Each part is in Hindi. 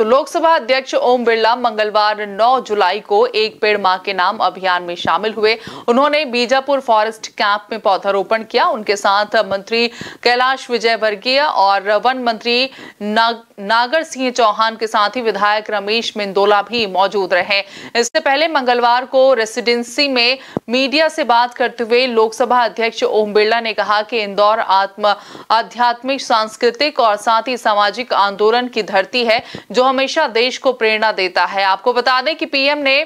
तो लोकसभा अध्यक्ष ओम बिरला मंगलवार 9 जुलाई को एक पेड़ मां के नाम अभियान में शामिल हुए। उन्होंने बीजापुर फॉरेस्ट कैंप में पौधारोपण किया। उनके साथ मंत्री कैलाश विजयवर्गीय और वन मंत्री नागर सिंह चौहान के साथ ही विधायक रमेश मिंदोला भी मौजूद रहे। इससे पहले मंगलवार को रेसिडेंसी में मीडिया से बात करते हुए लोकसभा अध्यक्ष ओम बिरला ने कहा कि इंदौर आध्यात्मिक, सांस्कृतिक और साथ ही सामाजिक आंदोलन की धरती है जो हमेशा देश को प्रेरणा देता है। आपको बता दें कि पीएम ने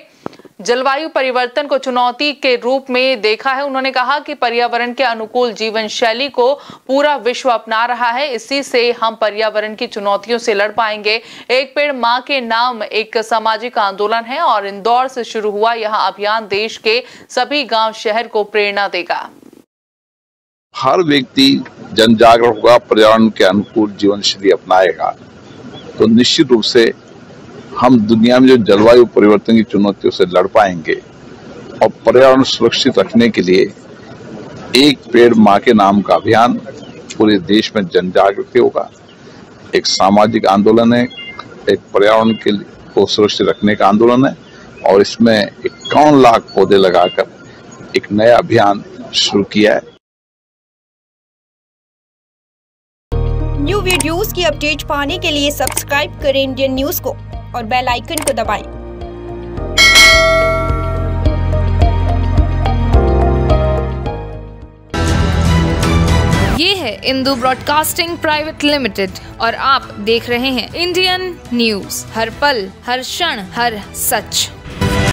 जलवायु परिवर्तन को चुनौती के रूप में देखा है। उन्होंने कहा कि पर्यावरण के अनुकूल जीवन शैली को पूरा विश्व अपना रहा है, इसी से हम पर्यावरण की चुनौतियों से लड़ पाएंगे। एक पेड़ मां के नाम एक सामाजिक आंदोलन है और इंदौर से शुरू हुआ यह अभियान देश के सभी गाँव शहर को प्रेरणा देगा। हर व्यक्ति जन जागरूक होगा, पर्यावरण के अनुकूल जीवन शैली अपनाएगा तो निश्चित रूप से हम दुनिया में जो जलवायु परिवर्तन की चुनौतियों से लड़ पाएंगे। और पर्यावरण सुरक्षित रखने के लिए एक पेड़ मां के नाम का अभियान पूरे देश में जन जागृति होगा। एक सामाजिक आंदोलन है, एक पर्यावरण को सुरक्षित रखने का आंदोलन है और इसमें 51 लाख पौधे लगाकर एक नया अभियान शुरू किया है। न्यू वीडियोस की अपडेट पाने के लिए सब्सक्राइब करें इंडियन न्यूज को और बेल आइकन को दबाएं। ये है इंदू ब्रॉडकास्टिंग प्राइवेट लिमिटेड और आप देख रहे हैं इंडियन न्यूज। हर पल, हर क्षण, हर सच।